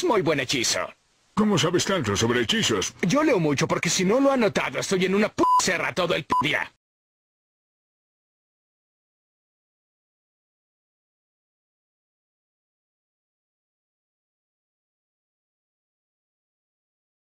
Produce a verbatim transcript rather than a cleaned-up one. Es muy buen hechizo. ¿Cómo sabes tanto sobre hechizos? Yo leo mucho porque si no lo ha notado, estoy en una p*** serra todo el p*** día.